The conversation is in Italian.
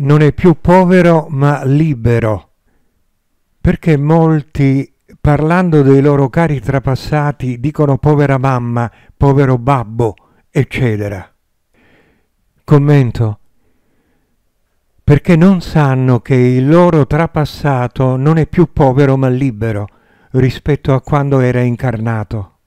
non è più povero ma libero, perché molti, parlando dei loro cari trapassati, dicono povera mamma, povero babbo, eccetera. Commento: perché non sanno che il loro trapassato non è più povero ma libero rispetto a quando era incarnato.